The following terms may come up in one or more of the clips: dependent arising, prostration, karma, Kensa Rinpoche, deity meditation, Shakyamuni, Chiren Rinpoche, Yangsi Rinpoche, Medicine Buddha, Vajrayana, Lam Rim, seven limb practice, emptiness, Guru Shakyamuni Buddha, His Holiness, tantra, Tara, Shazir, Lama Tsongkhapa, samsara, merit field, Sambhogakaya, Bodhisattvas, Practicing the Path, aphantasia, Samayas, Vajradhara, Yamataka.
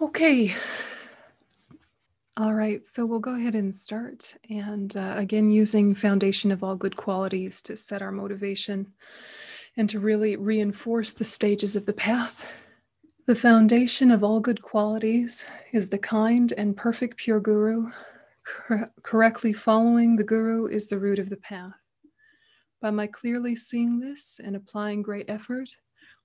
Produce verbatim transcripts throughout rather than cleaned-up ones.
Okay. All right, so we'll go ahead and start. And uh, again, using foundation of all good qualities to set our motivation and to really reinforce the stages of the path. The foundation of all good qualities is the kind and perfect pure guru. Cor- correctly following the guru is the root of the path. By my clearly seeing this and applying great effort,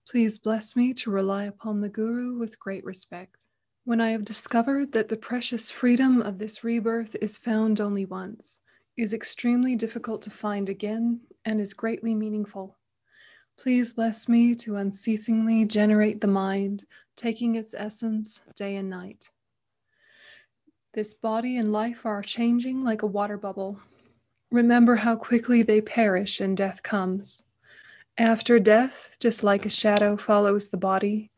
please bless me to rely upon the guru with great respect. When I have discovered that the precious freedom of this rebirth is found only once, is extremely difficult to find again, and is greatly meaningful, please bless me to unceasingly generate the mind, taking its essence day and night. This body and life are changing like a water bubble. Remember how quickly they perish and death comes. After death, just like a shadow follows the body,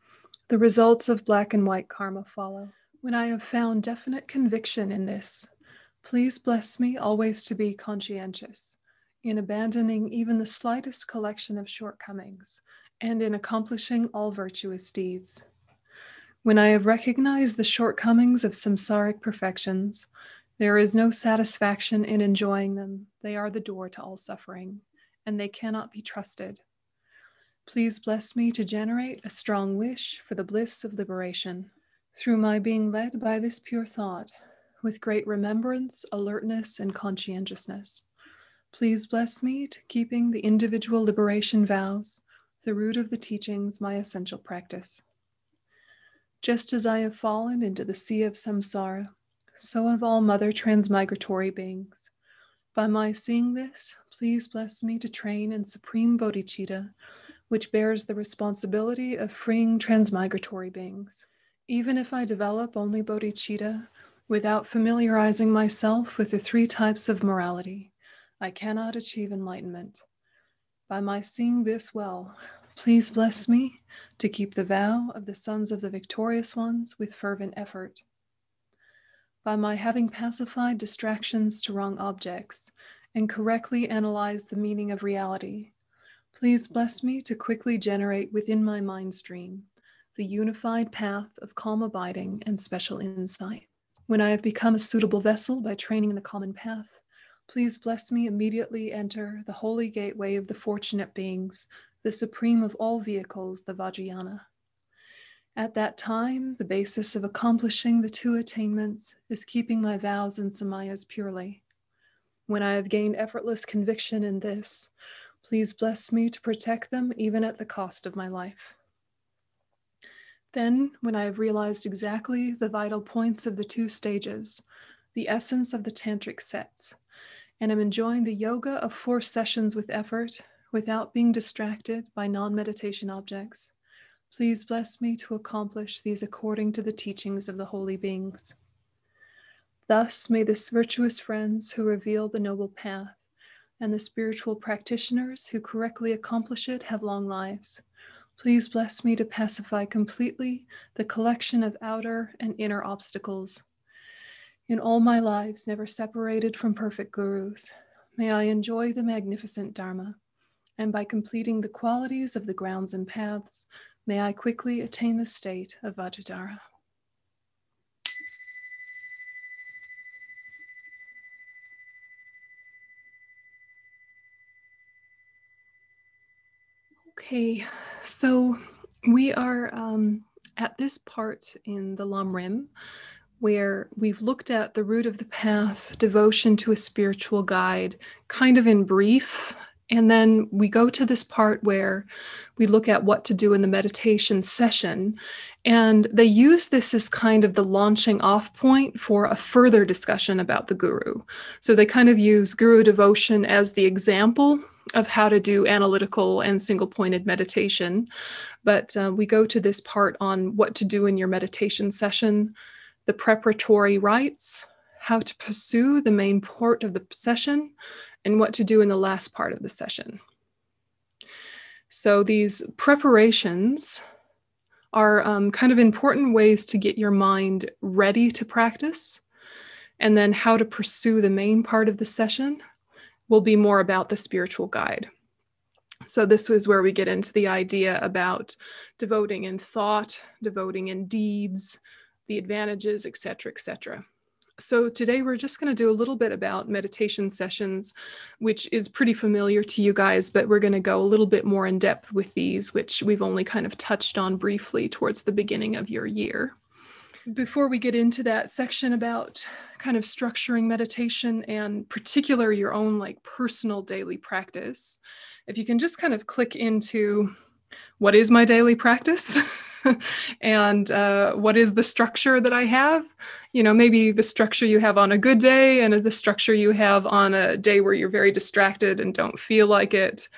the results of black and white karma follow. When I have found definite conviction in this, please bless me always to be conscientious in abandoning even the slightest collection of shortcomings and in accomplishing all virtuous deeds. When I have recognized the shortcomings of samsaric perfections, there is no satisfaction in enjoying them. They are the door to all suffering, and they cannot be trusted. Please bless me to generate a strong wish for the bliss of liberation. Through my being led by this pure thought, with great remembrance, alertness, and conscientiousness, please bless me to keeping the individual liberation vows, the root of the teachings, my essential practice. Just as I have fallen into the sea of samsara, so have all mother transmigratory beings. By my seeing this, please bless me to train in supreme bodhicitta, which bears the responsibility of freeing transmigratory beings. Even if I develop only bodhicitta, without familiarizing myself with the three types of morality, I cannot achieve enlightenment. By my seeing this well, please bless me to keep the vow of the sons of the victorious ones with fervent effort. By my having pacified distractions to wrong objects and correctly analyzed the meaning of reality, please bless me to quickly generate within my mind stream the unified path of calm abiding and special insight. When I have become a suitable vessel by training in the common path, please bless me immediately enter the holy gateway of the fortunate beings, the supreme of all vehicles, the Vajrayana. At that time, the basis of accomplishing the two attainments is keeping my vows and Samayas purely. When I have gained effortless conviction in this, please bless me to protect them even at the cost of my life. Then, when I have realized exactly the vital points of the two stages, the essence of the tantric sets, and am enjoying the yoga of four sessions with effort, without being distracted by non-meditation objects, please bless me to accomplish these according to the teachings of the holy beings. Thus may the virtuous friends who reveal the noble path and the spiritual practitioners who correctly accomplish it have long lives. Please bless me to pacify completely the collection of outer and inner obstacles. In all my lives, never separated from perfect gurus, may I enjoy the magnificent Dharma. And by completing the qualities of the grounds and paths, may I quickly attain the state of Vajradhara. Okay, so we are um, at this part in the Lam Rim, where we've looked at the root of the path, devotion to a spiritual guide, kind of in brief. And then we go to this part where we look at what to do in the meditation session. And they use this as kind of the launching off point for a further discussion about the guru. So they kind of use guru devotion as the example of how to do analytical and single-pointed meditation. But uh, we go to this part on what to do in your meditation session, the preparatory rites, how to pursue the main part of the session, and what to do in the last part of the session. So these preparations are um, kind of important ways to get your mind ready to practice. And then how to pursue the main part of the session will be more about the spiritual guide. So this was where we get into the idea about devoting in thought, devoting in deeds, the advantages, et cetera, et cetera. So today we're just going to do a little bit about meditation sessions, which is pretty familiar to you guys, but we're going to go a little bit more in depth with these, which we've only kind of touched on briefly towards the beginning of your year. Before we get into that section about kind of structuring meditation and particular your own like personal daily practice, if you can just kind of click into what is my daily practice? And uh, what is the structure that I have? You know, maybe the structure you have on a good day and the structure you have on a day where you're very distracted and don't feel like it,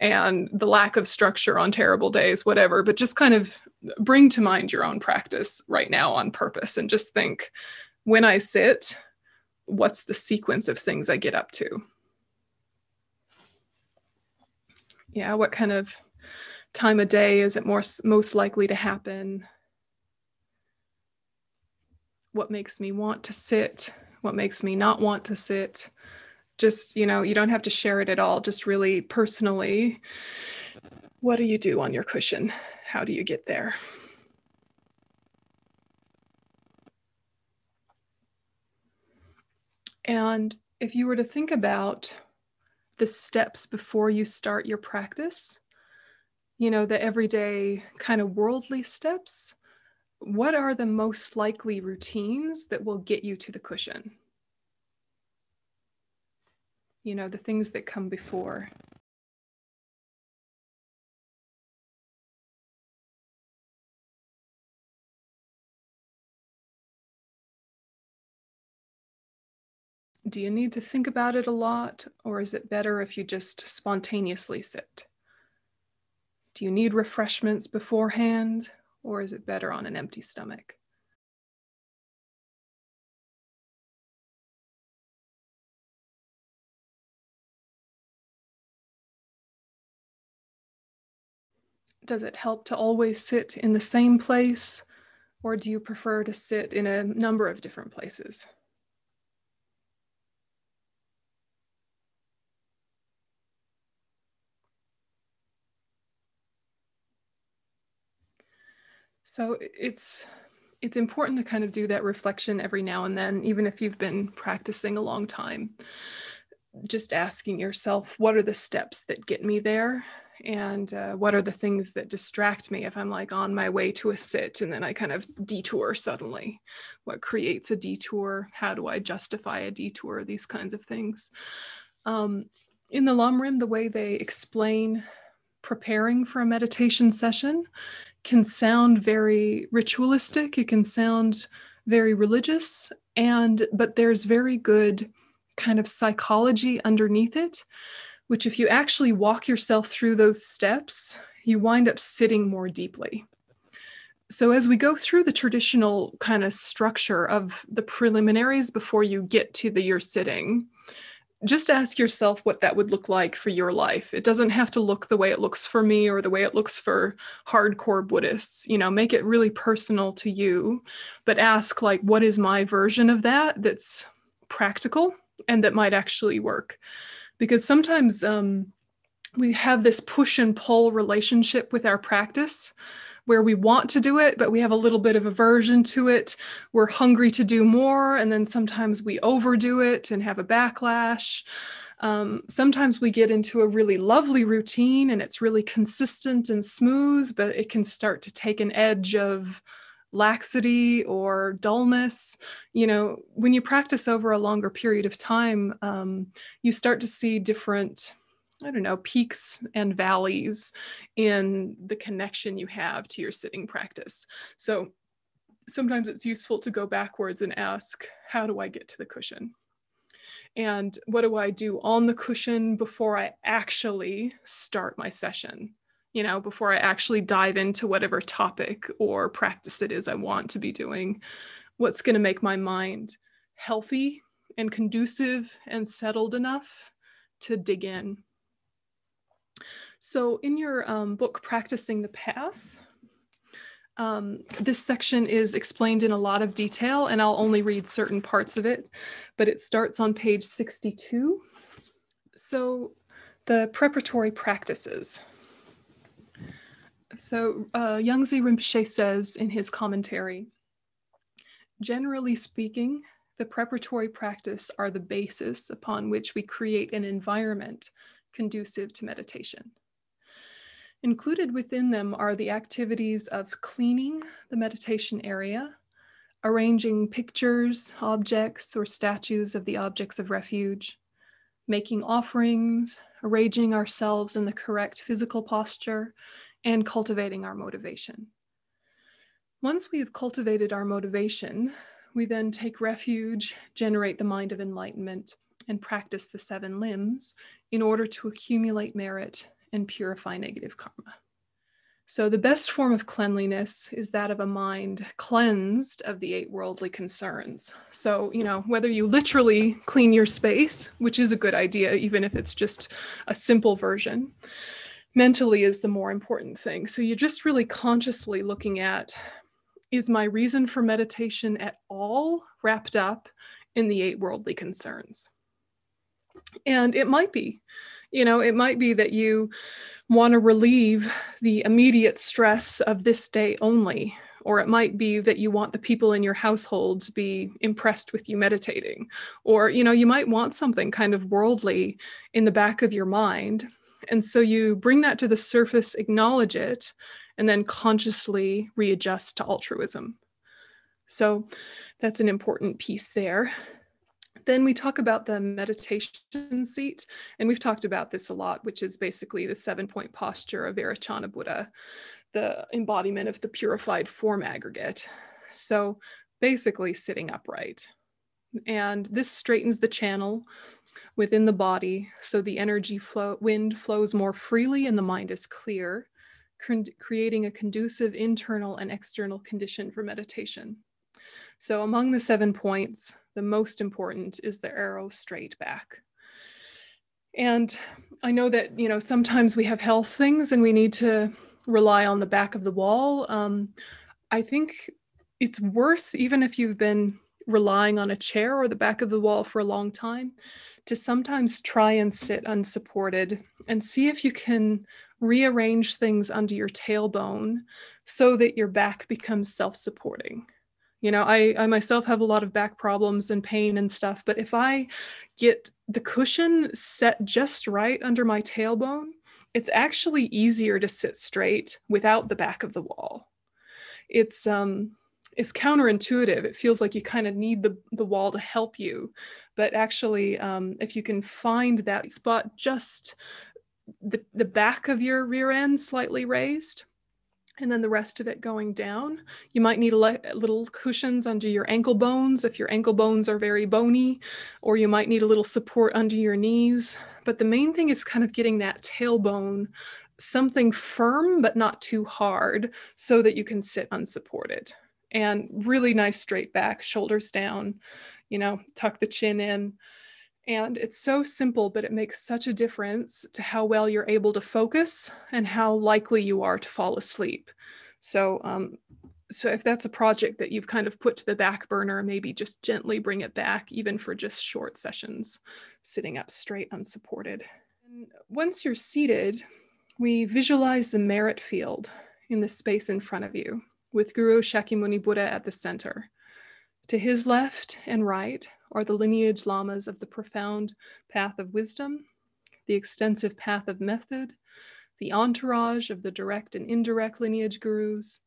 and the lack of structure on terrible days, whatever. But just kind of bring to mind your own practice right now on purpose and just think, when I sit, what's the sequence of things I get up to? Yeah, what kind of time of day is it more, most likely to happen? What makes me want to sit? What makes me not want to sit? Just, you know, you don't have to share it at all. Just really personally, what do you do on your cushion? How do you get there? And if you were to think about the steps before you start your practice, you know, the everyday kind of worldly steps, what are the most likely routines that will get you to the cushion? You know, the things that come before. Do you need to think about it a lot, or is it better if you just spontaneously sit? Do you need refreshments beforehand, or is it better on an empty stomach? Does it help to always sit in the same place, or do you prefer to sit in a number of different places? So it's, it's important to kind of do that reflection every now and then, even if you've been practicing a long time, just asking yourself, what are the steps that get me there? And uh, what are the things that distract me if I'm like on my way to a sit and then I kind of detour suddenly? What creates a detour? How do I justify a detour? These kinds of things. Um, in the Lam Rim, the way they explain preparing for a meditation session can sound very ritualistic, it can sound very religious, and but there's very good kind of psychology underneath it, which if you actually walk yourself through those steps, you wind up sitting more deeply. So as we go through the traditional kind of structure of the preliminaries before you get to the you're sitting, just ask yourself what that would look like for your life. It doesn't have to look the way it looks for me or the way it looks for hardcore Buddhists. You know, make it really personal to you, but ask like, what is my version of that that's practical and that might actually work? Because sometimes um, we have this push and pull relationship with our practice, where we want to do it, but we have a little bit of aversion to it. We're hungry to do more, and then sometimes we overdo it and have a backlash. Um, sometimes we get into a really lovely routine and it's really consistent and smooth, but it can start to take an edge of laxity or dullness. You know, when you practice over a longer period of time, um, you start to see different, I don't know, peaks and valleys in the connection you have to your sitting practice. So sometimes it's useful to go backwards and ask, how do I get to the cushion? And what do I do on the cushion before I actually start my session? You know, before I actually dive into whatever topic or practice it is I want to be doing, what's going to make my mind healthy and conducive and settled enough to dig in? So in your um, book, Practicing the Path, um, this section is explained in a lot of detail, and I'll only read certain parts of it, but it starts on page sixty-two. So the preparatory practices. So uh, Yangsi Rinpoche says in his commentary, Generally speaking, the preparatory practice are the basis upon which we create an environment conducive to meditation. Included within them are the activities of cleaning the meditation area, arranging pictures, objects, or statues of the objects of refuge, making offerings, arranging ourselves in the correct physical posture, and cultivating our motivation. Once we have cultivated our motivation, we then take refuge, generate the mind of enlightenment, and practice the seven limbs in order to accumulate merit and purify negative karma. So the best form of cleanliness is that of a mind cleansed of the eight worldly concerns. So, you know, whether you literally clean your space, which is a good idea, even if it's just a simple version, mentally is the more important thing. So you're just really consciously looking at, is my reason for meditation at all wrapped up in the eight worldly concerns? And it might be, you know, it might be that you want to relieve the immediate stress of this day only, or it might be that you want the people in your household to be impressed with you meditating, or, you know, you might want something kind of worldly in the back of your mind. And so you bring that to the surface, acknowledge it, and then consciously readjust to altruism. So that's an important piece there. Then we talk about the meditation seat, and we've talked about this a lot, which is basically the seven-point posture of Vairochana Buddha, the embodiment of the purified form aggregate. So basically sitting upright. And this straightens the channel within the body, so the energy flow, wind flows more freely and the mind is clear, creating a conducive internal and external condition for meditation. So among the seven points, the most important is the arrow straight back. And I know that, you know, sometimes we have health things and we need to rely on the back of the wall. Um, I think it's worth, even if you've been relying on a chair or the back of the wall for a long time, to sometimes try and sit unsupported and see if you can rearrange things under your tailbone so that your back becomes self-supporting. You know, I, I myself have a lot of back problems and pain and stuff, but if I get the cushion set just right under my tailbone, it's actually easier to sit straight without the back of the wall. It's, um, it's counterintuitive. It feels like you kind of need the, the wall to help you, but actually, um, if you can find that spot just The, the back of your rear end slightly raised, and then the rest of it going down. You might need a le- little cushions under your ankle bones if your ankle bones are very bony, or you might need a little support under your knees. But the main thing is kind of getting that tailbone something firm but not too hard so that you can sit unsupported. And really nice straight back, shoulders down, you know, tuck the chin in. And it's so simple, but it makes such a difference to how well you're able to focus and how likely you are to fall asleep. So, um, so if that's a project that you've kind of put to the back burner, maybe just gently bring it back, even for just short sessions, sitting up straight unsupported. And once you're seated, we visualize the merit field in the space in front of you with Guru Shakyamuni Buddha at the center. To his left and right are the lineage lamas of the profound path of wisdom, the extensive path of method, the entourage of the direct and indirect lineage gurus.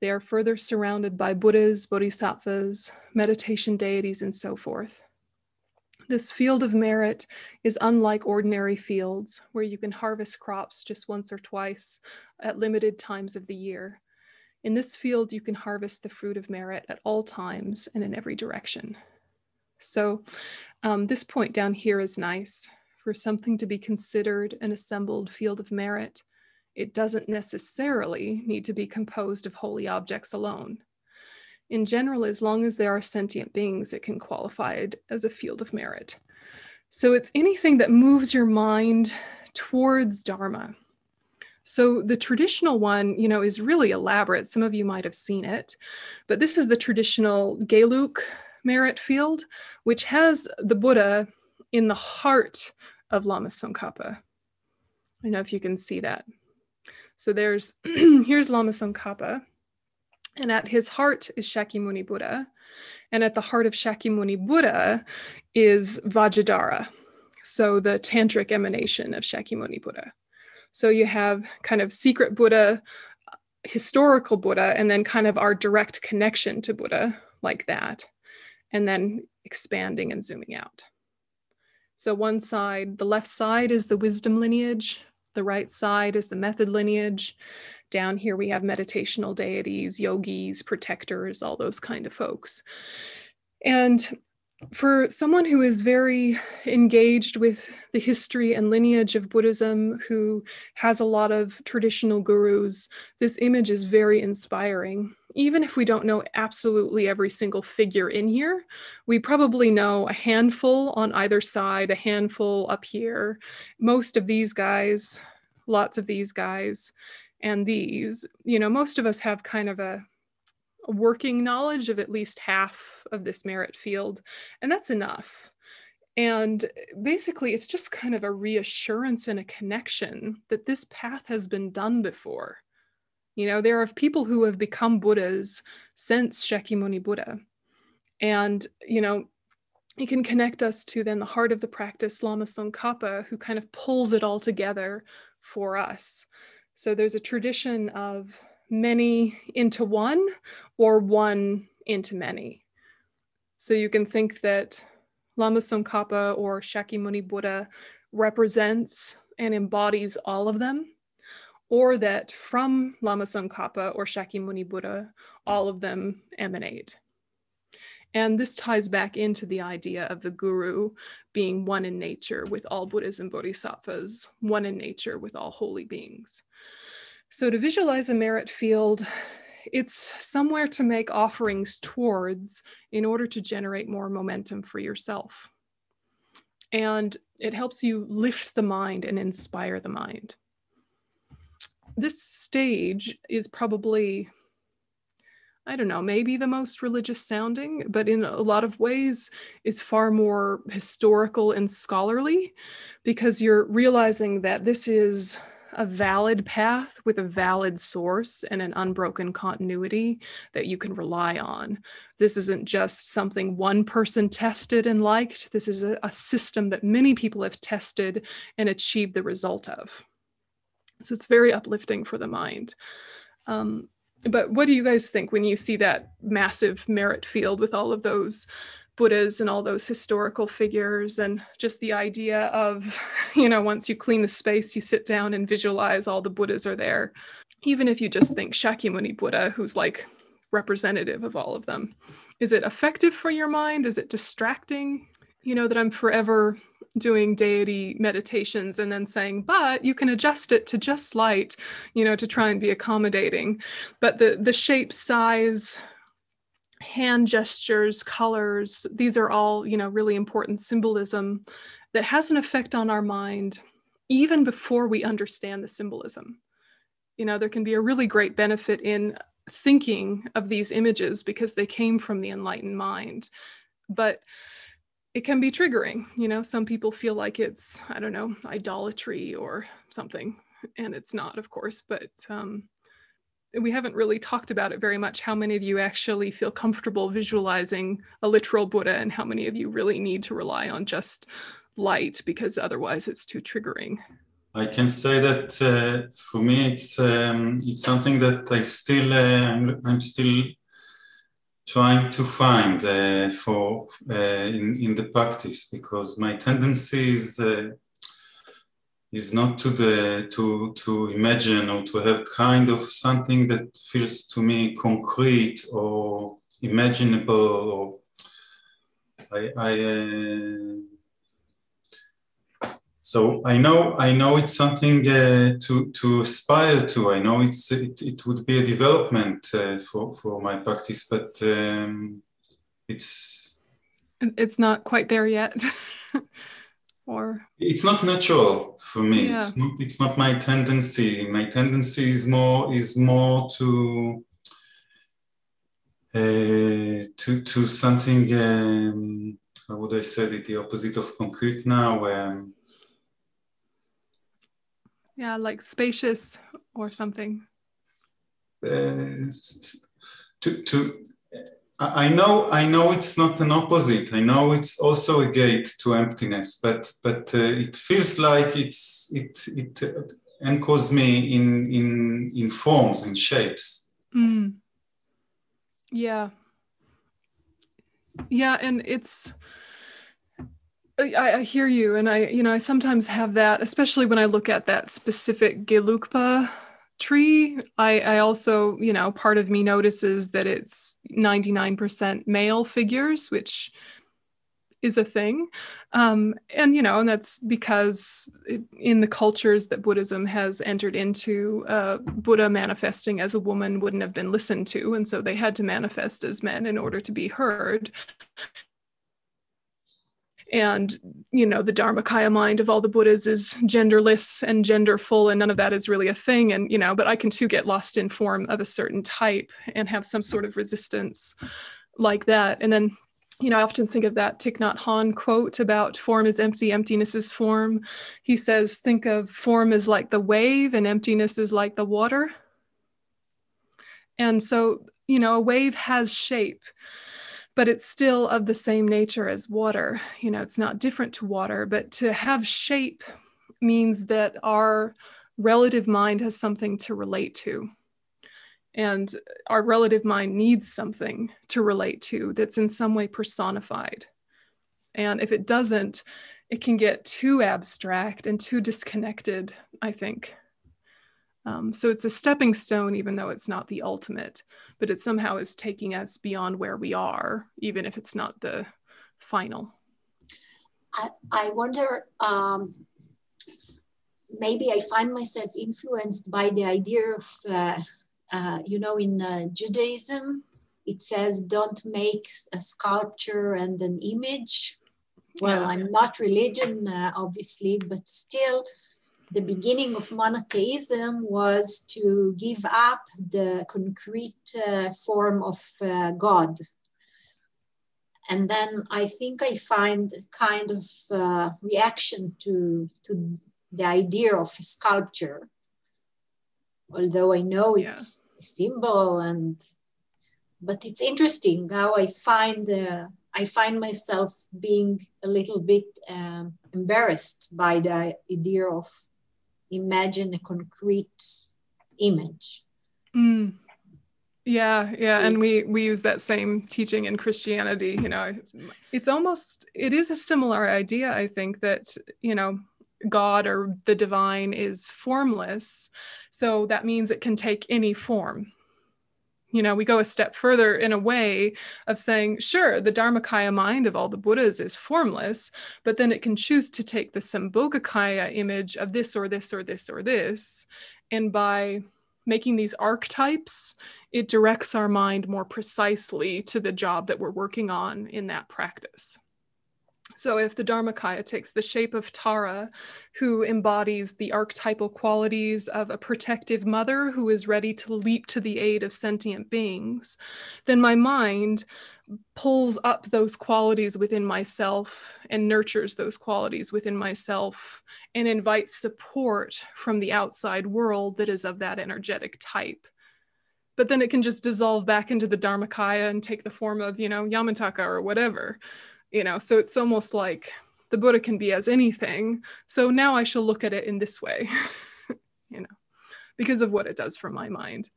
They are further surrounded by Buddhas, Bodhisattvas, meditation deities, and so forth. This field of merit is unlike ordinary fields where you can harvest crops just once or twice at limited times of the year. In this field, you can harvest the fruit of merit at all times and in every direction. So um, this point down here is nice. For something to be considered an assembled field of merit, it doesn't necessarily need to be composed of holy objects alone. In general, as long as there are sentient beings, it can qualify it as a field of merit. So it's anything that moves your mind towards Dharma. So the traditional one, you know, is really elaborate. Some of you might have seen it, but this is the traditional Gelug merit field, which has the Buddha in the heart of Lama Tsongkhapa. I don't know if you can see that. So there's, here's Lama Tsongkhapa, And at his heart is Shakyamuni Buddha. And at the heart of Shakyamuni Buddha is Vajradhara, so the tantric emanation of Shakyamuni Buddha. So you have kind of secret Buddha, historical Buddha, and then kind of our direct connection to Buddha like that, and then expanding and zooming out. So one side, the left side is the wisdom lineage. The right side is the method lineage. Down here, we have meditational deities, yogis, protectors, all those kind of folks. And for someone who is very engaged with the history and lineage of Buddhism, who has a lot of traditional gurus, this image is very inspiring. Even if we don't know absolutely every single figure in here, we probably know a handful on either side, a handful up here, most of these guys, lots of these guys, and these. You know, most of us have kind of a working knowledge of at least half of this merit field, and that's enough. And basically, it's just kind of a reassurance and a connection that this path has been done before. You know, there are people who have become Buddhas since Shakyamuni Buddha. And, you know, it can connect us to then the heart of the practice, Lama Tsongkhapa, who kind of pulls it all together for us. So there's a tradition of many into one or one into many. So you can think that Lama Tsongkhapa or Shakyamuni Buddha represents and embodies all of them, or that from Lama Tsongkhapa or Shakyamuni Buddha, all of them emanate. And this ties back into the idea of the guru being one in nature with all Buddhas and Bodhisattvas, one in nature with all holy beings. So to visualize a merit field, it's somewhere to make offerings towards in order to generate more momentum for yourself. And it helps you lift the mind and inspire the mind. This stage is probably, I don't know, maybe the most religious sounding, but in a lot of ways is far more historical and scholarly, because you're realizing that this is a valid path with a valid source and an unbroken continuity that you can rely on. This isn't just something one person tested and liked. This is a, a system that many people have tested and achieved the result of. So it's very uplifting for the mind. Um, but what do you guys think when you see that massive merit field with all of those Buddhas and all those historical figures, and just the idea of, you know, once you clean the space, you sit down and visualize all the Buddhas are there. Even if you just think Shakyamuni Buddha, who's like representative of all of them, is it effective for your mind? Is it distracting? You know, that I'm forever doing deity meditations and then saying, but you can adjust it to just light, you know, to try and be accommodating. But the, the shape, size, hand gestures, colors, these are all, you know, really important symbolism that has an effect on our mind even before we understand the symbolism. You know, there can be a really great benefit in thinking of these images because they came from the enlightened mind. But it can be triggering. You know, some people feel like it's, I don't know, idolatry or something, and it's not, of course, but um, we haven't really talked about it very much. How many of you actually feel comfortable visualizing a literal Buddha, and how many of you really need to rely on just light because otherwise it's too triggering? I can say that uh, for me, it's um, it's something that I still, uh, I'm still trying to find uh, for uh, in, in the practice, because my tendency is uh, is not to the to to imagine or to have kind of something that feels to me concrete or imaginable. I, I uh, so I know I know it's something uh, to to aspire to. I know it's it, it would be a development uh, for for my practice, but um, it's it's not quite there yet. Or it's not natural for me. Yeah. It's not. It's not my tendency. My tendency is more is more to uh, to to something. Um, how would I say it? The opposite of concrete now. Um, yeah, like spacious or something. Uh, to, to I know I know it's not an opposite. I know it's also a gate to emptiness, but but uh, it feels like it's it it anchors me in in in forms and shapes. Mm. Yeah. Yeah, and it's I, I hear you, and I you know I sometimes have that, especially when I look at that specific Gelugpa tree. I, I also, you know, part of me notices that it's ninety-nine percent male figures, which is a thing. Um, and, you know, and that's because it, in the cultures that Buddhism has entered into, uh, Buddha manifesting as a woman wouldn't have been listened to. And so they had to manifest as men in order to be heard. And, you know, the Dharmakaya mind of all the Buddhas is genderless and genderful, and none of that is really a thing. And, you know, but I can too get lost in form of a certain type and have some sort of resistance like that. And then, you know, I often think of that Thich Nhat Hanh quote about form is empty, emptiness is form. He says, think of form as like the wave and emptiness is like the water. And so, you know, a wave has shape, but it's still of the same nature as water. You know, it's not different to water, but to have shape means that our relative mind has something to relate to. And our relative mind needs something to relate to that's in some way personified. And if it doesn't, it can get too abstract and too disconnected, I think. Um, so it's a stepping stone, even though it's not the ultimate, but it somehow is taking us beyond where we are, even if it's not the final. I, I wonder, um, maybe I find myself influenced by the idea of, uh, uh, you know, in uh, Judaism, it says, don't make a sculpture and an image. Well, yeah. I'm not religion, uh, obviously, but still, the beginning of monotheism was to give up the concrete uh, form of uh, God. And then I think I find kind of uh, reaction to, to the idea of sculpture. Although I know it's yeah. a symbol, and but it's interesting how I find, uh, I find myself being a little bit um, embarrassed by the idea of imagine a concrete image. Mm. Yeah, yeah, and we we use that same teaching in Christianity. You know, it's almost it is a similar idea. I think that you know, God or the divine is formless, so that means it can take any form. You know, we go a step further in a way of saying, sure, the Dharmakaya mind of all the Buddhas is formless, but then it can choose to take the Sambhogakaya image of this or this or this or this. And by making these archetypes, it directs our mind more precisely to the job that we're working on in that practice. So if the Dharmakaya takes the shape of Tara, who embodies the archetypal qualities of a protective mother who is ready to leap to the aid of sentient beings, then my mind pulls up those qualities within myself and nurtures those qualities within myself and invites support from the outside world that is of that energetic type. But then it can just dissolve back into the Dharmakaya and take the form of, you know, Yamataka or whatever. You know, so it's almost like the Buddha can be as anything. So now I shall look at it in this way, you know, because of what it does for my mind.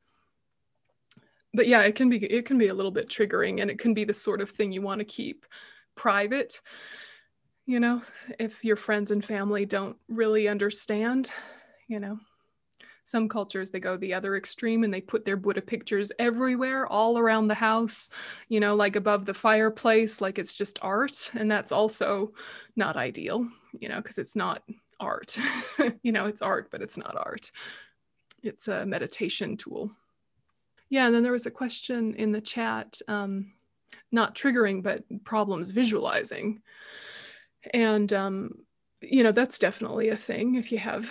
But yeah, it can be it can be a little bit triggering, and it can be the sort of thing you want to keep private, you know, if your friends and family don't really understand, you know. Some cultures, they go the other extreme and they put their Buddha pictures everywhere, all around the house, you know, like above the fireplace, like it's just art. And that's also not ideal, you know, because it's not art. You know, it's art, but it's not art. It's a meditation tool. Yeah, and then there was a question in the chat, um, not triggering, but problems visualizing. And, um, you know, that's definitely a thing if you have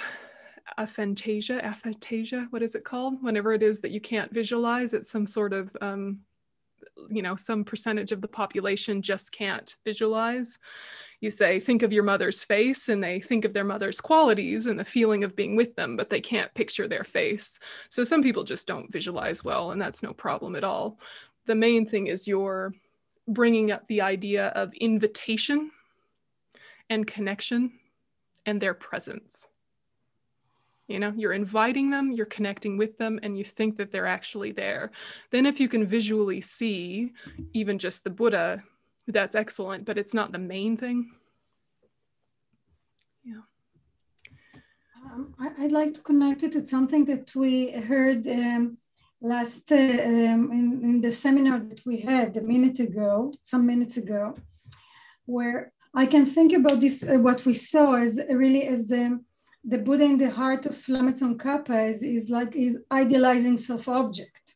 aphantasia, aphantasia, what is it called? Whenever it is that you can't visualize, it's some sort of um, you know, some percentage of the population just can't visualize. You say, think of your mother's face, and they think of their mother's qualities and the feeling of being with them, but they can't picture their face. So some people just don't visualize well, and that's no problem at all. The main thing is you're bringing up the idea of invitation and connection and their presence. You know, you're inviting them, you're connecting with them, and you think that they're actually there. Then if you can visually see even just the Buddha, that's excellent, but it's not the main thing. Yeah. Um, I, I'd like to connect it to something that we heard um, last, uh, um, in, in the seminar that we had a minute ago, some minutes ago, where I can think about this, uh, what we saw as really as um, the Buddha in the heart of Lama Tsongkhapa is, is like is idealizing self-object.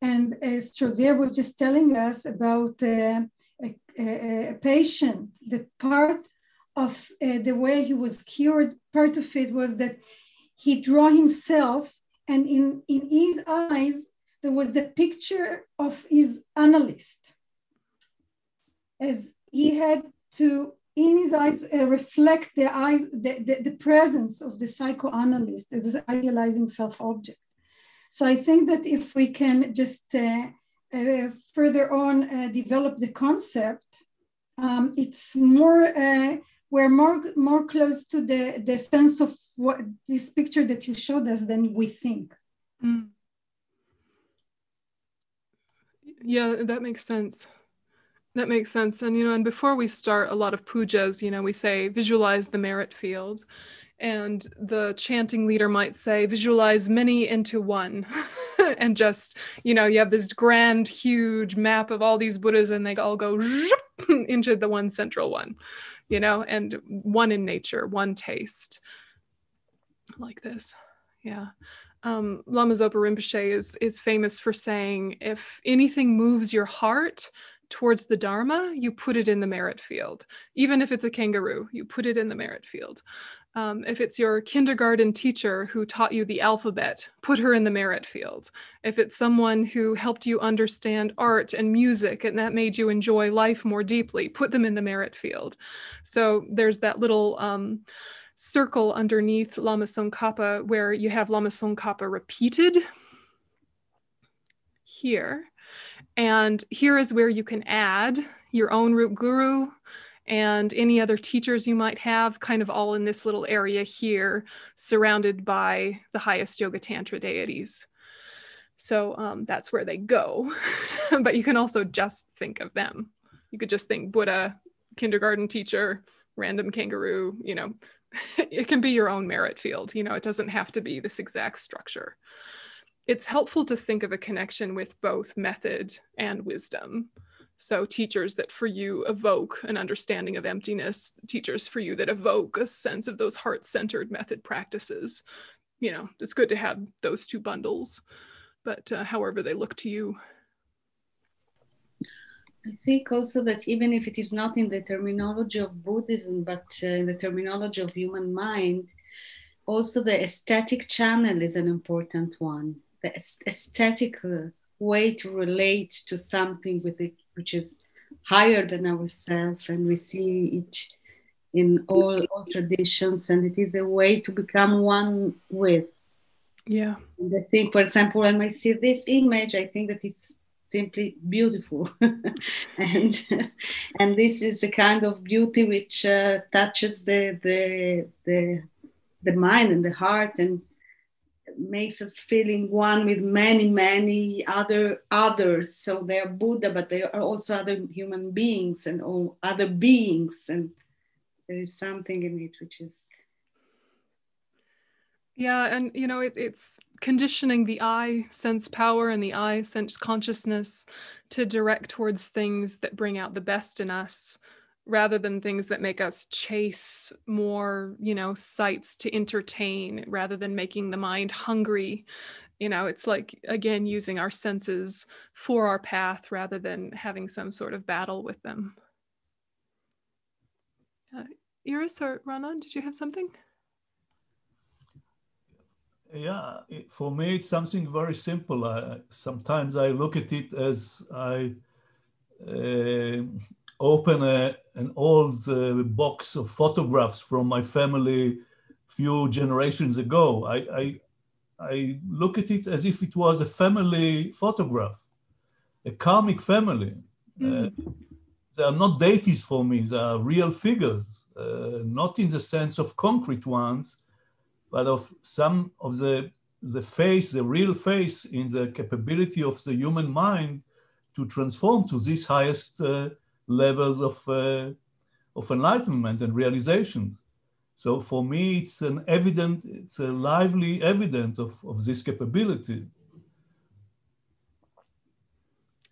And as Shazir was just telling us about uh, a, a, a patient, the part of uh, the way he was cured, part of it was that he drew himself, and in, in his eyes, there was the picture of his analyst. As he had to in his eyes, uh, reflect the eyes, the, the, the presence of the psychoanalyst as idealizing self-object. So I think that if we can just uh, uh, further on uh, develop the concept, um, it's more, uh, we're more, more close to the, the sense of what this picture that you showed us than we think. Mm. Yeah, that makes sense. That makes sense. And, you know, and before we start a lot of pujas, you know, we say, visualize the merit field. And the chanting leader might say, visualize many into one. And just, you know, you have this grand, huge map of all these Buddhas, and they all go into the one central one, you know, and one in nature, one taste, like this. Yeah. Um, Lama Zopa Rinpoche is, is famous for saying, if anything moves your heart towards the Dharma, you put it in the merit field. Even if it's a kangaroo, you put it in the merit field. Um, if it's your kindergarten teacher who taught you the alphabet, put her in the merit field. If it's someone who helped you understand art and music and that made you enjoy life more deeply, put them in the merit field. So there's that little um, circle underneath Lama Tsongkhapa where you have Lama Tsongkhapa repeated here. And here is where you can add your own root guru and any other teachers you might have, kind of all in this little area here, surrounded by the highest yoga tantra deities. So um, that's where they go. But you can also just think of them. You could just think Buddha, kindergarten teacher, random kangaroo, you know, it can be your own merit field. You know, it doesn't have to be this exact structure. It's helpful to think of a connection with both method and wisdom. So teachers that for you evoke an understanding of emptiness, teachers for you that evoke a sense of those heart-centered method practices. You know, it's good to have those two bundles, but uh, however they look to you. I think also that even if it is not in the terminology of Buddhism, but uh, in the terminology of human mind, also the aesthetic channel is an important one. The aesthetic way to relate to something with it, which is higher than ourselves, and we see it in all, all traditions, and it is a way to become one with. Yeah. And I think, for example, when I see this image, I think that it's simply beautiful. and and this is a kind of beauty which uh, touches the the the the mind and the heart, and makes us feeling one with many, many other others. So they are Buddha, but they are also other human beings and all other beings. And there is something in it which is... Yeah, and you know, it, it's conditioning the eye sense power and the eye sense consciousness to direct towards things that bring out the best in us, rather than things that make us chase more, you know, sights to entertain, rather than making the mind hungry. You know, it's like, again, using our senses for our path rather than having some sort of battle with them. Uh, Iris or Rana, did you have something? Yeah, it, for me, it's something very simple. I, sometimes I look at it as I uh, open a, an old uh, box of photographs from my family few generations ago. I, I, I look at it as if it was a family photograph, a karmic family. Mm-hmm. uh, they are not deities for me, they are real figures, uh, not in the sense of concrete ones, but of some of the, the face, the real face in the capability of the human mind to transform to these highest uh, levels of, uh, of enlightenment and realization. So for me, it's an evident, it's a lively evidence of, of this capability.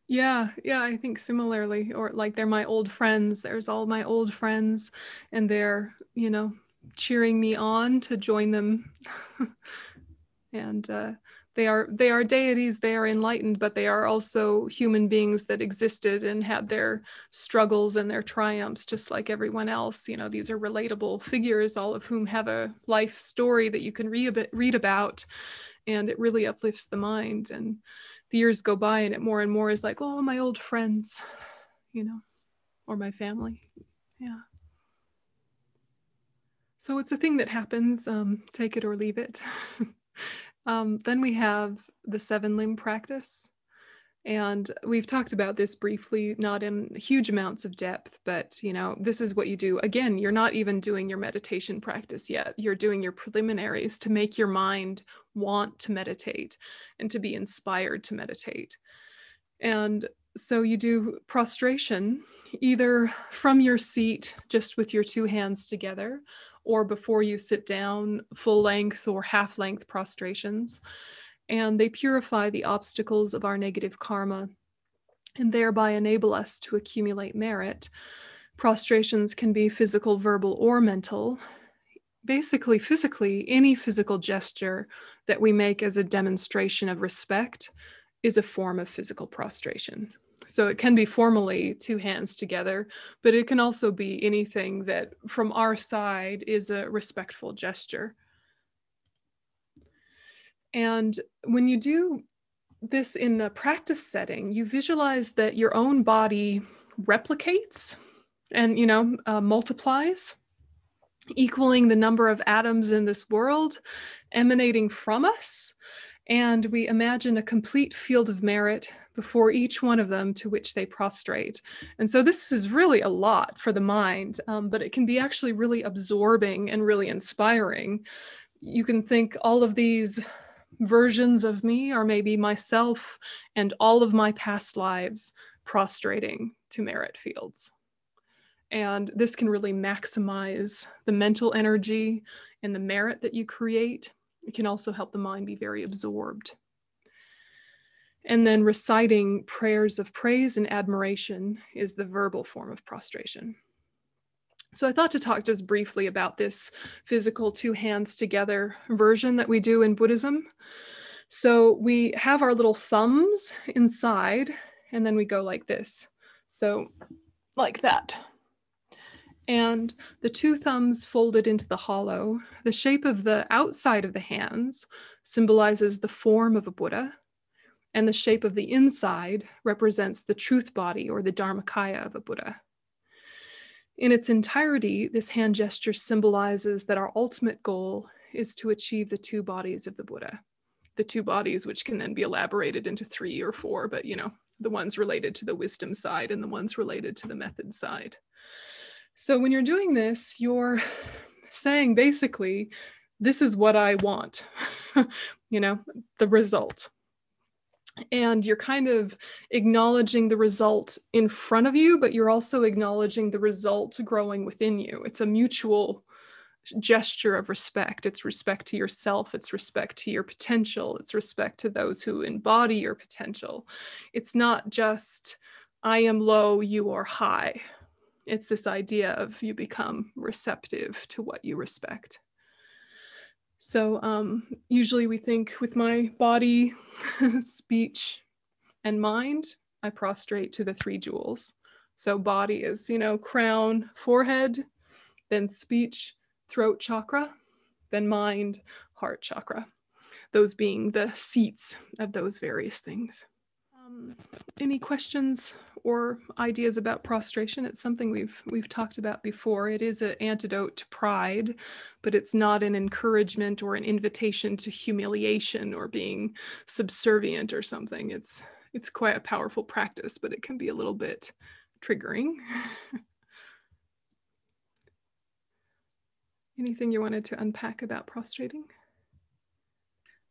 Yeah, yeah, I think similarly, or like they're my old friends, there's all my old friends and they're, you know, cheering me on to join them. And uh, they are they are deities, they are enlightened, but they are also human beings that existed and had their struggles and their triumphs just like everyone else. You know, these are relatable figures, all of whom have a life story that you can read, read about, and it really uplifts the mind. And the years go by and it more and more is like, oh, my old friends, you know, or my family. Yeah. So it's a thing that happens, um, take it or leave it. um, then we have the seven limb practice. And we've talked about this briefly, not in huge amounts of depth, but you know, this is what you do. Again, you're not even doing your meditation practice yet. You're doing your preliminaries to make your mind want to meditate and to be inspired to meditate. And so you do prostration, either from your seat, just with your two hands together, or before you sit down, full length or half length prostrations. And they purify the obstacles of our negative karma and thereby enable us to accumulate merit. Prostrations can be physical, verbal, or mental. Basically, physically, any physical gesture that we make as a demonstration of respect is a form of physical prostration. So it can be formally two hands together, but it can also be anything that from our side is a respectful gesture. And when you do this in a practice setting, you visualize that your own body replicates and, you know, uh, multiplies, equaling the number of atoms in this world emanating from us. And we imagine a complete field of merit before each one of them to which they prostrate. And so this is really a lot for the mind, um, but it can be actually really absorbing and really inspiring. You can think all of these versions of me are maybe myself and all of my past lives prostrating to merit fields. And this can really maximize the mental energy and the merit that you create. It can also help the mind be very absorbed. And then reciting prayers of praise and admiration is the verbal form of prostration. So I thought to talk just briefly about this physical two hands together version that we do in Buddhism. So we have our little thumbs inside, and then we go like this. So like that. And the two thumbs folded into the hollow, the shape of the outside of the hands symbolizes the form of a Buddha, and the shape of the inside represents the truth body or the Dharmakaya of a Buddha. In its entirety, this hand gesture symbolizes that our ultimate goal is to achieve the two bodies of the Buddha, the two bodies which can then be elaborated into three or four, but you know, the ones related to the wisdom side and the ones related to the method side. So when you're doing this, you're saying basically, this is what I want, you know, the result. And you're kind of acknowledging the result in front of you, but you're also acknowledging the result growing within you. It's a mutual gesture of respect. It's respect to yourself. It's respect to your potential. It's respect to those who embody your potential. It's not just, I am low, you are high. It's this idea of you become receptive to what you respect. So um, usually we think with my body, speech, and mind, I prostrate to the three jewels. So body is, you know, crown, forehead, then speech, throat chakra, then mind, heart chakra. those being the seats of those various things. Um, any questions or ideas about prostration? It's something we've we've talked about before. It is an antidote to pride, but it's not an encouragement or an invitation to humiliation or being subservient or something. It's it's quite a powerful practice, but it can be a little bit triggering. Anything you wanted to unpack about prostrating?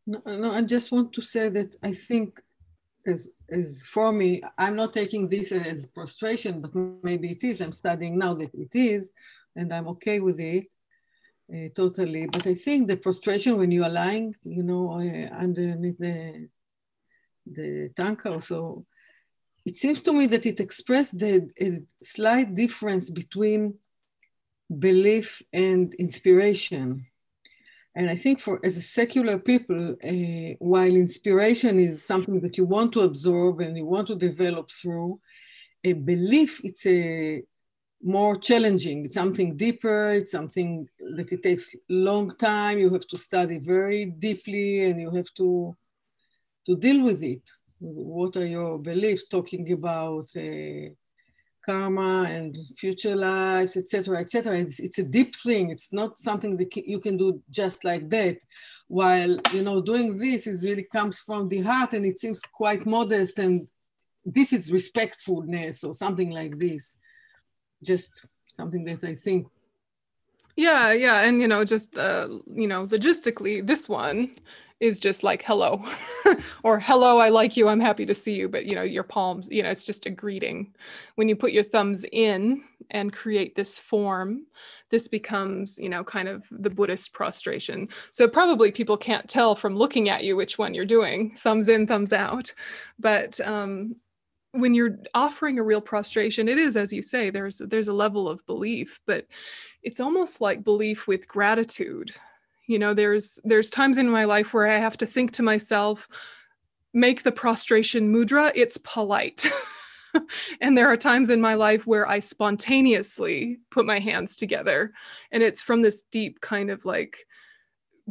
No, no, I just want to say that I think Is, is for me, I'm not taking this as prostration, but maybe it is. I'm studying now that it is, and I'm okay with it uh, totally. But I think the prostration when you are lying, you know, uh, underneath the, the tanka or so, it seems to me that it expressed the a slight difference between belief and inspiration. And I think for as a secular people, uh, while inspiration is something that you want to absorb and you want to develop through, a belief, it's a more challenging. It's something deeper. It's something that it takes long time. You have to study very deeply and you have to, to deal with it. What are your beliefs? Talking about uh, karma and future lives, et cetera, et cetera. It's, it's a deep thing. It's not something that you can do just like that. While you know, doing this is really comes from the heart, and it seems quite modest. And this is respectfulness or something like this. Just something that I think. Yeah, yeah, and you know, just uh, you know, logistically, this one is just like hello or hello, I like you, I'm happy to see you, but you know, your palms, you know, it's just a greeting. When you put your thumbs in and create this form, this becomes, you know, kind of the Buddhist prostration. So probably people can't tell from looking at you which one you're doing, thumbs in, thumbs out. But um, when you're offering a real prostration, it is, as you say, there's there's a level of belief, but it's almost like belief with gratitude. You know, there's there's times in my life where I have to think to myself, make the prostration mudra, it's polite. And there are times in my life where I spontaneously put my hands together. And it's from this deep kind of like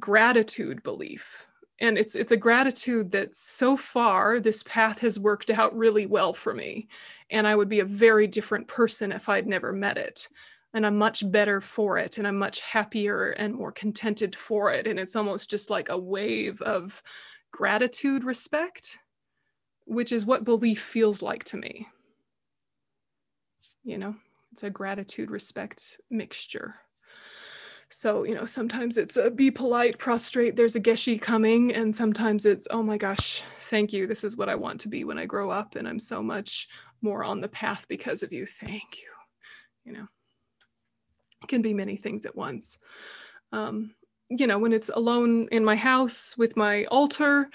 gratitude belief. And it's it's a gratitude that so far this path has worked out really well for me. And I would be a very different person if I'd never met it. And I'm much better for it, and I'm much happier and more contented for it. And it's almost just like a wave of gratitude, respect, which is what belief feels like to me. You know, it's a gratitude, respect mixture. So, you know, sometimes it's a be polite, prostrate, there's a geshe coming. And sometimes it's, oh my gosh, thank you. This is what I want to be when I grow up. And I'm so much more on the path because of you. Thank you. You know. Can be many things at once. Um, you know, when it's alone in my house with my altar,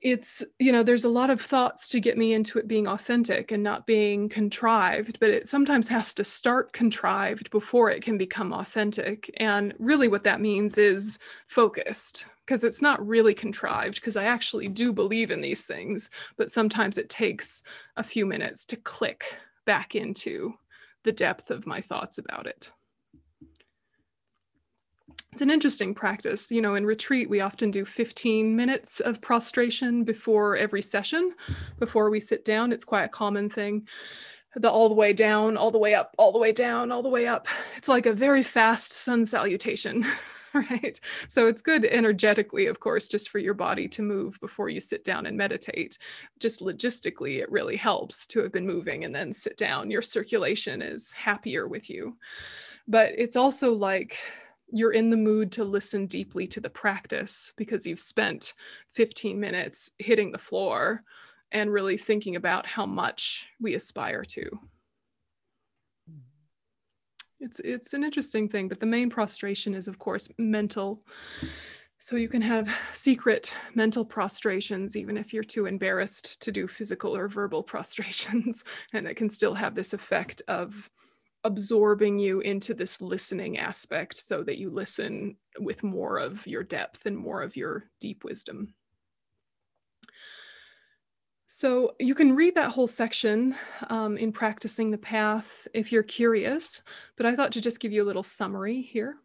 it's, you know, there's a lot of thoughts to get me into it being authentic and not being contrived, but it sometimes has to start contrived before it can become authentic. And really what that means is focused, because it's not really contrived, because I actually do believe in these things, but sometimes it takes a few minutes to click back into the depth of my thoughts about it. It's an interesting practice. You know, in retreat, we often do fifteen minutes of prostration before every session, before we sit down. It's quite a common thing. The all the way down, all the way up, all the way down, all the way up. It's like a very fast sun salutation, right? So it's good energetically, of course, just for your body to move before you sit down and meditate. Just logistically, it really helps to have been moving and then sit down. Your circulation is happier with you. But it's also like, you're in the mood to listen deeply to the practice because you've spent fifteen minutes hitting the floor and really thinking about how much we aspire to. It's, it's an interesting thing, but the main prostration is, of course, mental. So you can have secret mental prostrations, even if you're too embarrassed to do physical or verbal prostrations, and it can still have this effect of absorbing you into this listening aspect so that you listen with more of your depth and more of your deep wisdom. So you can read that whole section um, in Practicing the Path if you're curious, but I thought to just give you a little summary here.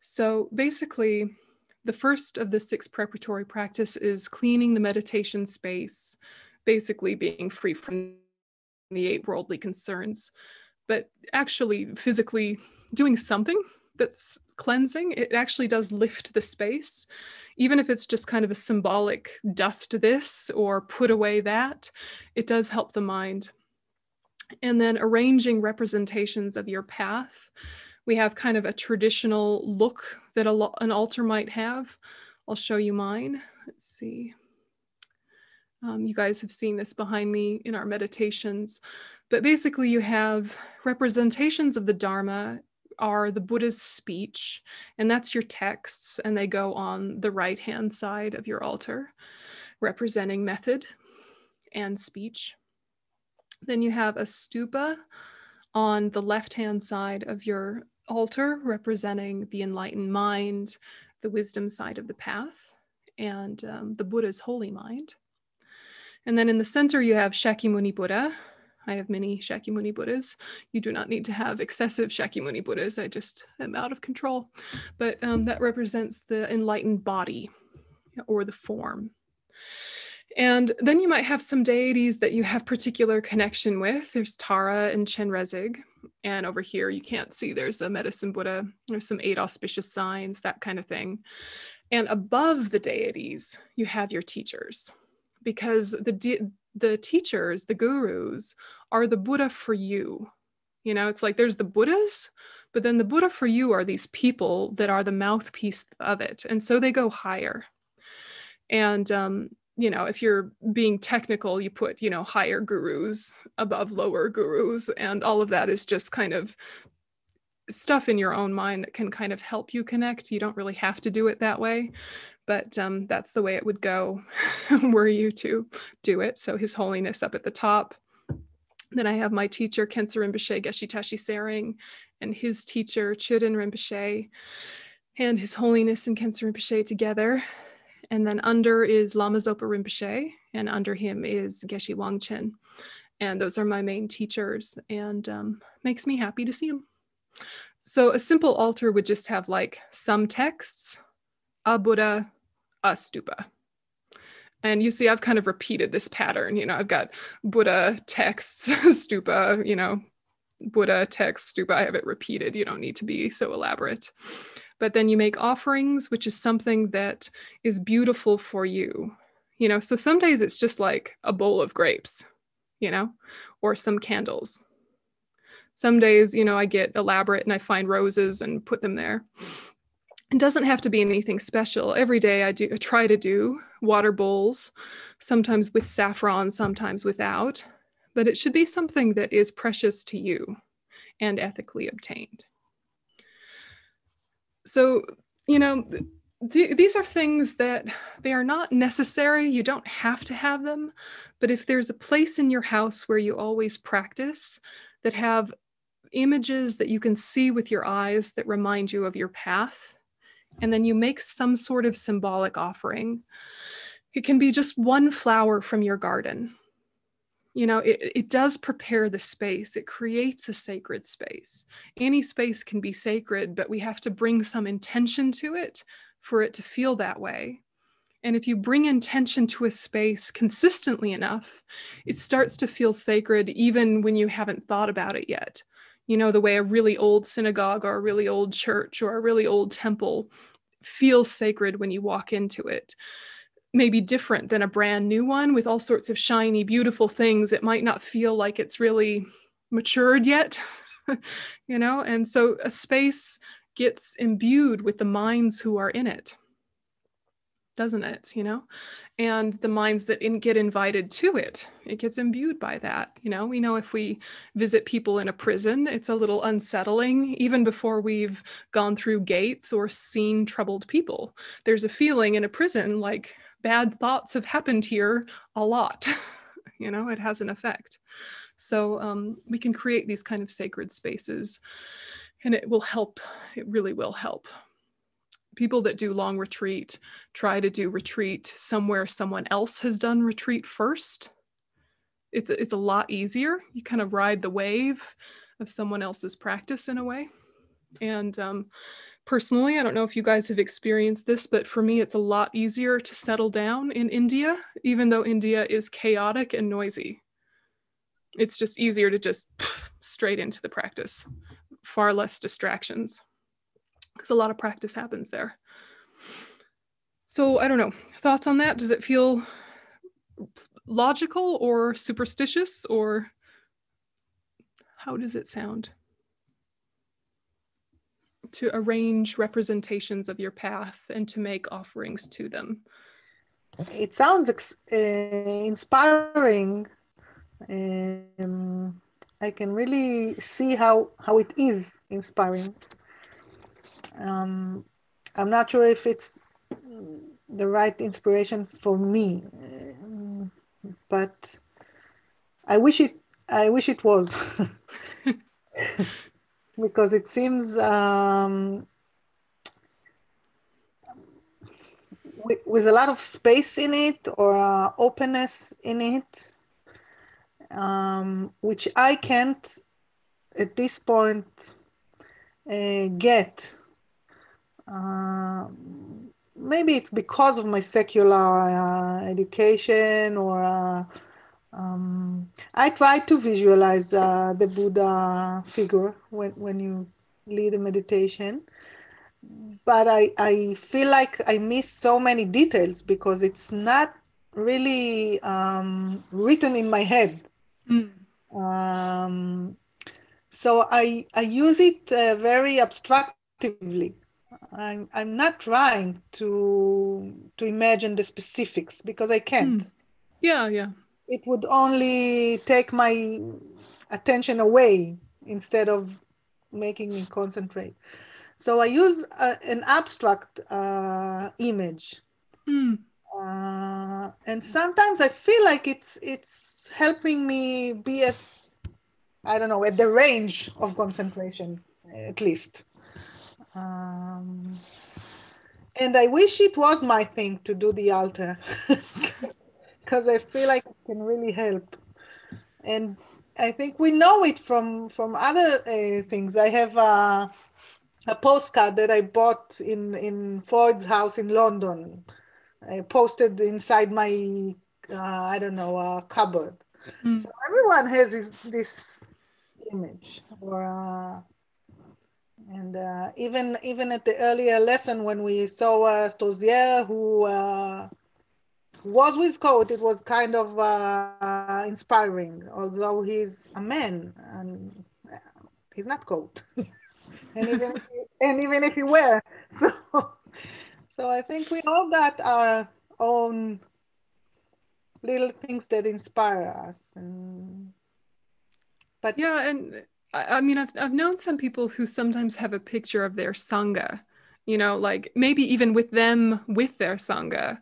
So basically, The first of the six preparatory practice is cleaning the meditation space, basically being free from the eight worldly concerns, but actually physically doing something that's cleansing. It actually does lift the space, even if it's just kind of a symbolic dust this or put away that, it does help the mind. And then arranging representations of your path. We have kind of a traditional look that a, an altar might have. I'll show you mine. Let's see. Um, you guys have seen this behind me in our meditations, but basically you have representations of the Dharma are the Buddha's speech, and that's your texts, and they go on the right-hand side of your altar, representing method and speech. Then you have a stupa on the left-hand side of your altar, representing the enlightened mind, the wisdom side of the path, and um, the Buddha's holy mind. And then in the center, you have Shakyamuni Buddha. I have many Shakyamuni Buddhas. You do not need to have excessive Shakyamuni Buddhas. I just am out of control. But um, that represents the enlightened body or the form. And then you might have some deities that you have particular connection with. There's Tara and Chenrezig. And over here, you can't see, there's a medicine Buddha. There's some eight auspicious signs, that kind of thing. And above the deities, you have your teachers, because the de the teachers, the gurus, are the Buddha for you. You know, it's like there's the Buddhas, but then the Buddha for you are these people that are the mouthpiece of it. And so they go higher. And, um, you know, if you're being technical, you put, you know, higher gurus above lower gurus, and all of that is just kind of stuff in your own mind that can kind of help you connect. You don't really have to do it that way, but um, that's the way it would go were you to do it. So His Holiness up at the top. Then I have my teacher, Kensa Rinpoche Geshe Tashi Sering, and his teacher, Chiren Rinpoche, and His Holiness and Kensa Rinpoche together. And then under is Lama Zopa Rinpoche, and under him is Geshe Wangchen. And those are my main teachers, and um, makes me happy to see them. So a simple altar would just have like some texts, a Buddha, a stupa. And you see, I've kind of repeated this pattern. You know, I've got Buddha, texts, stupa, you know, Buddha, text, stupa. I have it repeated. You don't need to be so elaborate. But then you make offerings, which is something that is beautiful for you. You know, so some days it's just like a bowl of grapes, you know, or some candles. Some days, you know, I get elaborate and I find roses and put them there. It doesn't have to be anything special. Every day I do I try to do water bowls, sometimes with saffron, sometimes without, but it should be something that is precious to you and ethically obtained. So, you know, th these are things that they are not necessary. You don't have to have them, but if there's a place in your house where you always practice that have images that you can see with your eyes that remind you of your path, and then you make some sort of symbolic offering. It can be just one flower from your garden. You know, it, it does prepare the space. It creates a sacred space. Any space can be sacred, but we have to bring some intention to it for it to feel that way. And if you bring intention to a space consistently enough, it starts to feel sacred even when you haven't thought about it yet. You know, the way a really old synagogue or a really old church or a really old temple feels sacred when you walk into it. Maybe different than a brand new one with all sorts of shiny, beautiful things. It might not feel like it's really matured yet, you know? And so a space gets imbued with the minds who are in it, doesn't it, you know? And the minds that in get invited to it, it gets imbued by that, you know? We know if we visit people in a prison, it's a little unsettling, even before we've gone through gates or seen troubled people. There's a feeling in a prison like bad thoughts have happened here a lot, you know? It has an effect. So um, we can create these kind of sacred spaces, and it will help, it really will help. People that do long retreat try to do retreat somewhere someone else has done retreat first. It's, it's a lot easier. You kind of ride the wave of someone else's practice in a way. And um, personally, I don't know if you guys have experienced this, but for me, it's a lot easier to settle down in India, even though India is chaotic and noisy. It's just easier to just straight into the practice, far less distractions, because a lot of practice happens there. So I don't know, thoughts on that? Does it feel logical or superstitious, or how does it sound? To arrange representations of your path and to make offerings to them. It sounds ex uh, inspiring. Um, I can really see how, how it is inspiring. Um, I'm not sure if it's the right inspiration for me, um, but I wish it, I wish it was. Because it seems um, with, with a lot of space in it, or uh, openness in it, um, which I can't at this point uh, get. Uh, maybe it's because of my secular uh, education, or uh, Um, I try to visualize uh, the Buddha figure when, when you lead a meditation, but I, I feel like I miss so many details because it's not really um, written in my head. Mm. Um, so I, I use it uh, very abstractively. I'm, I'm not trying to, to imagine the specifics because I can't. Mm. Yeah, yeah. It would only take my attention away instead of making me concentrate. So I use a, an abstract uh, image. Mm. Uh, and sometimes I feel like it's, it's helping me be at, I don't know, at the range of concentration, at least. Um, and I wish it was my thing to do the altar. Because I feel like it can really help. And I think we know it from, from other uh, things. I have a, a postcard that I bought in, in Freud's house in London, I posted inside my, uh, I don't know, uh, cupboard. Mm. So everyone has this, this image. Or, uh, and uh, even, even at the earlier lesson when we saw uh, Stozier, who... Uh, was with coat, it was kind of uh, inspiring, although he's a man and he's not coat. and, even if he, and even if he were. So, so I think we all got our own little things that inspire us. And, but yeah, and I, I mean, I've, I've known some people who sometimes have a picture of their Sangha, you know, like maybe even with them, with their Sangha.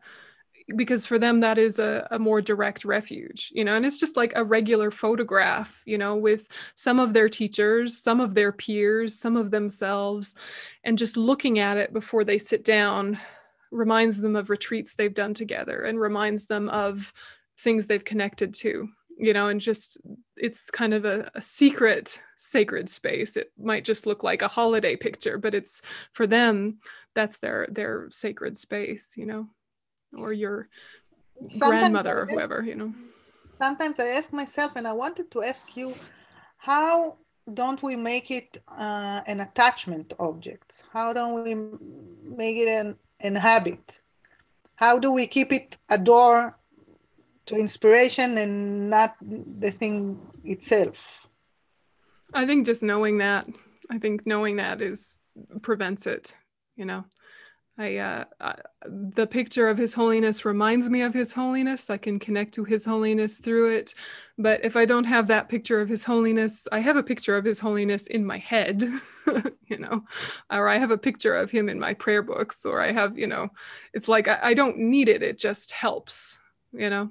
Because for them, that is a, a more direct refuge, you know, and it's just like a regular photograph, you know, with some of their teachers, some of their peers, some of themselves, and just looking at it before they sit down reminds them of retreats they've done together and reminds them of things they've connected to, you know, and just it's kind of a, a secret, sacred space. It might just look like a holiday picture, but it's for them, that's their, their sacred space, you know. Or your sometimes grandmother or whoever, you know. Sometimes I ask myself, and I wanted to ask you, how don't we make it uh, an attachment object? How don't we make it an, an habit? How do we keep it a door to inspiration and not the thing itself? I think just knowing that, I think knowing that is prevents it, you know. I, uh, I, the picture of His Holiness reminds me of His Holiness. I can connect to His Holiness through it. But if I don't have that picture of His Holiness, I have a picture of His Holiness in my head, you know, or I have a picture of him in my prayer books, or I have, you know, it's like, I, I don't need it. It just helps, you know,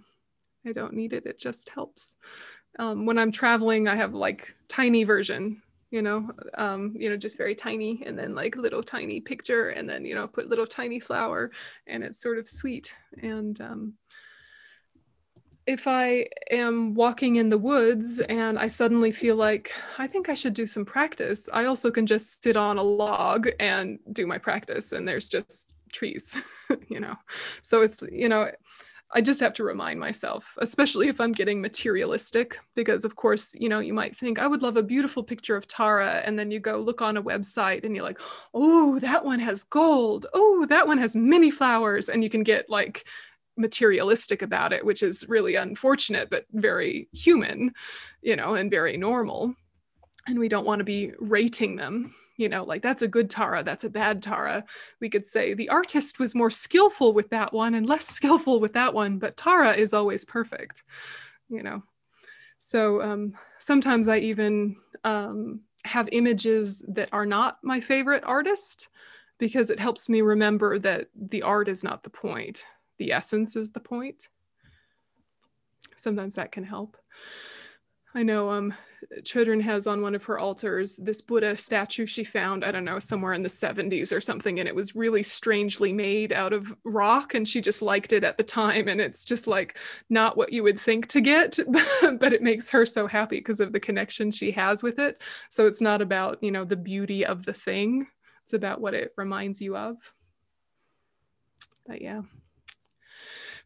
I don't need it. It just helps. Um, when I'm traveling, I have like tiny version, you know, um, you know, just very tiny, and then like little tiny picture, and then, you know, put little tiny flower, and it's sort of sweet. And um, if I am walking in the woods and I suddenly feel like, I think I should do some practice, I also can just sit on a log and do my practice, and there's just trees, you know. So it's, you know, I just have to remind myself, especially if I'm getting materialistic, because of course, you know, you might think, I would love a beautiful picture of Tara, and then you go look on a website and you're like, oh, that one has gold, oh, that one has many flowers, and you can get like materialistic about it, which is really unfortunate, but very human, you know, and very normal. And we don't want to be rating them, you know, like, that's a good Tara, that's a bad Tara. We could say the artist was more skillful with that one and less skillful with that one, but Tara is always perfect, you know. So um, sometimes I even um, have images that are not my favorite artist, because it helps me remember that the art is not the point. The essence is the point. Sometimes that can help. I know um, Chodron has on one of her altars this Buddha statue she found, I don't know, somewhere in the seventies or something, and it was really strangely made out of rock, and she just liked it at the time, and it's just like not what you would think to get, but it makes her so happy because of the connection she has with it. So it's not about, you know, the beauty of the thing, it's about what it reminds you of. But yeah.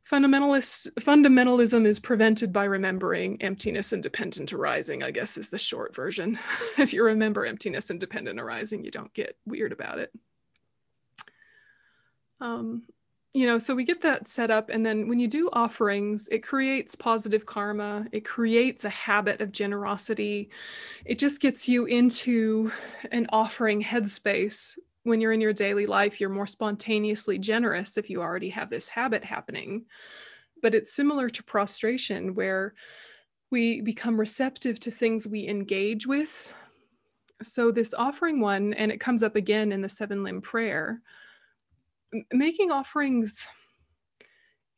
Fundamentalist, fundamentalism is prevented by remembering emptiness and dependent arising, I guess, is the short version. If you remember emptiness and dependent arising, you don't get weird about it. Um, you know, so we get that set up, and then when you do offerings, it creates positive karma. It creates a habit of generosity. It just gets you into an offering headspace. When you're in your daily life, you're more spontaneously generous if you already have this habit happening. But it's similar to prostration, where we become receptive to things we engage with. So this offering one, and it comes up again in the seven limb prayer, making offerings,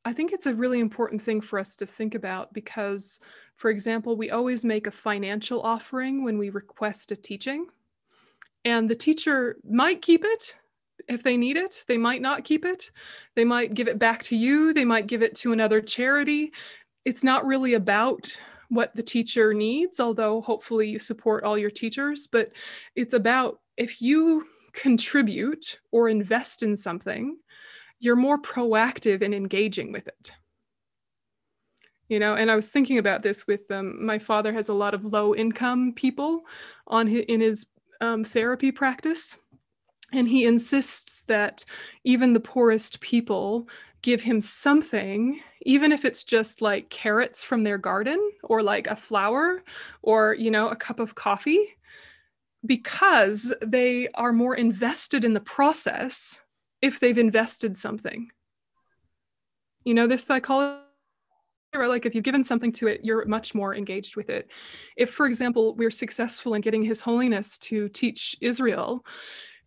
I think it's a really important thing for us to think about, because, for example, we always make a financial offering when we request a teaching. And the teacher might keep it if they need it. They might not keep it. They might give it back to you. They might give it to another charity. It's not really about what the teacher needs, although hopefully you support all your teachers. But it's about, if you contribute or invest in something, you're more proactive in engaging with it. You know, and I was thinking about this with um, my father has a lot of low-income people on his, in his Um, therapy practice, and he insists that even the poorest people give him something, even if it's just like carrots from their garden, or like a flower, or, you know, a cup of coffee, because they are more invested in the process if they've invested something. You know, this psychology, like, if you've given something to it, you're much more engaged with it. If, for example, we're successful in getting His Holiness to teach Israel,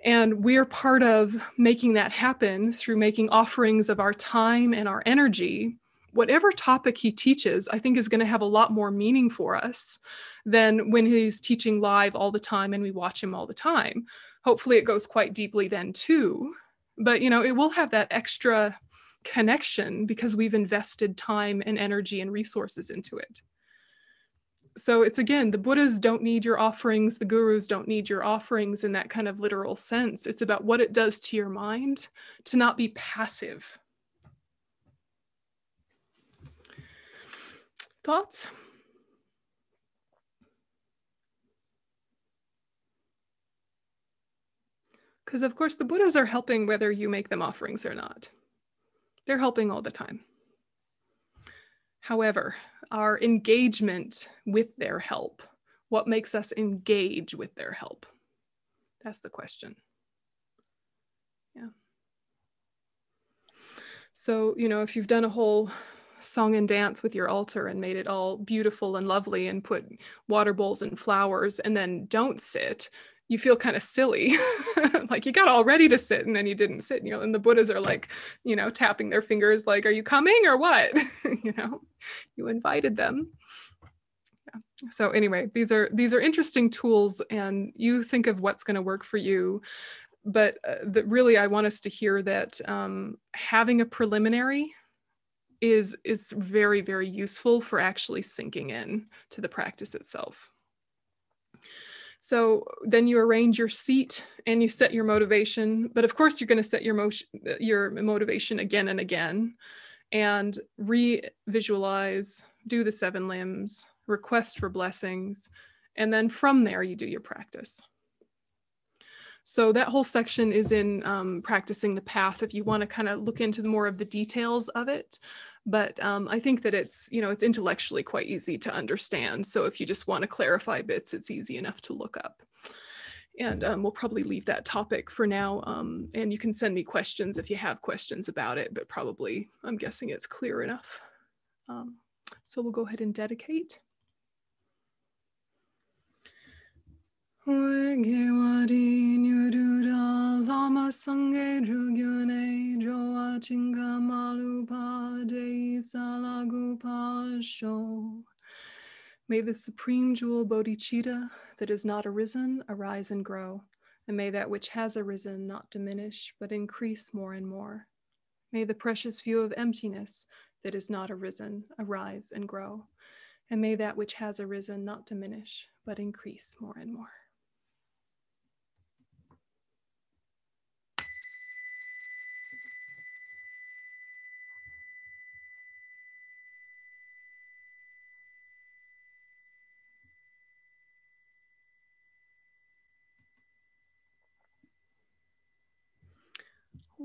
and we're part of making that happen through making offerings of our time and our energy, whatever topic he teaches, I think, is going to have a lot more meaning for us than when he's teaching live all the time and we watch him all the time. Hopefully it goes quite deeply then too, but, you know, it will have that extra connection because we've invested time and energy and resources into it. So it's, again, the Buddhas don't need your offerings, the gurus don't need your offerings in that kind of literal sense. It's about what it does to your mind to not be passive. Thoughts? Because of course the Buddhas are helping whether you make them offerings or not. They're helping all the time. However, our engagement with their help, what makes us engage with their help? That's the question. Yeah. So, you know, if you've done a whole song and dance with your altar and made it all beautiful and lovely and put water bowls and flowers and then don't sit, you feel kind of silly, like you got all ready to sit and then you didn't sit, and, you know, and the Buddhas are like, you know, tapping their fingers, like, are you coming or what? You know, you invited them. Yeah. So anyway, these are, these are interesting tools, and you think of what's going to work for you. But uh, that really, I want us to hear that um, having a preliminary is, is very, very useful for actually sinking in to the practice itself. So then you arrange your seat and you set your motivation, but of course you're going to set your motion, your motivation again and again, and re-visualize, do the seven limbs, request for blessings, and then from there you do your practice. So that whole section is in um, Practicing the Path, if you want to kind of look into more of the details of it. But um, I think that it's, you know, it's intellectually quite easy to understand. So if you just want to clarify bits, it's easy enough to look up. And um, we'll probably leave that topic for now. Um, and you can send me questions if you have questions about it, but probably I'm guessing it's clear enough. Um, so we'll go ahead and dedicate. Wegewadi nyurura lama sange drugyune joa chinga malupa dei salagupa sho. May the supreme jewel bodhicitta that is not arisen arise and grow, and may that which has arisen not diminish but increase more and more. May the precious view of emptiness that is not arisen arise and grow, and may that which has arisen not diminish but increase more and more.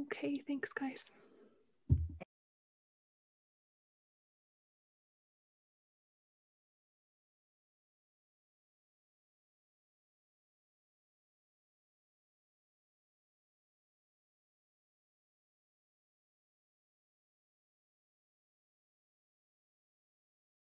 Okay, thanks guys.